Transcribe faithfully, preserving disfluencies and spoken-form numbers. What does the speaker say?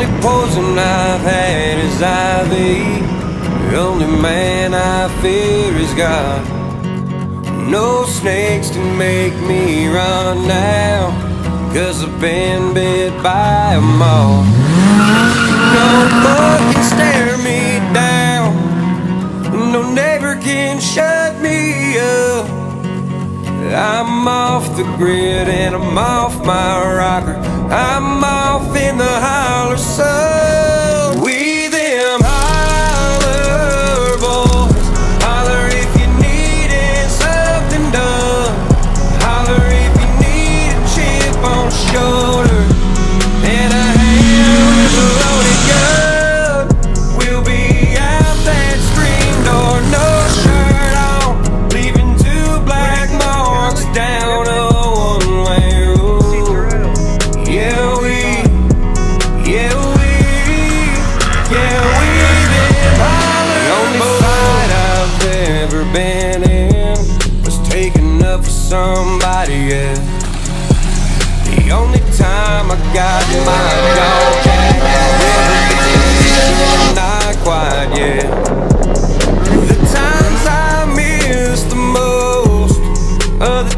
only poison I've had is I V. The only man I fear is God. No snakes can make me run now, 'cause I've been bit by a moth. No book can stare me down, no neighbor can shut me up. I'm off the grid and I'm off my rocker, I'm off in the holler sun. We them holler boys, holler if you needin' something done, holler if you need a chip on shoulder and a hand with a loaded gun. We'll be out that screen door, no shirt on, leaving two black marks down a one-way road. Yeah, we, yeah, we, yeah, we been hollering. The only fight I've ever been in was taken up for somebody else. The only time I got my dog back, not quite yet. The times I miss the most are the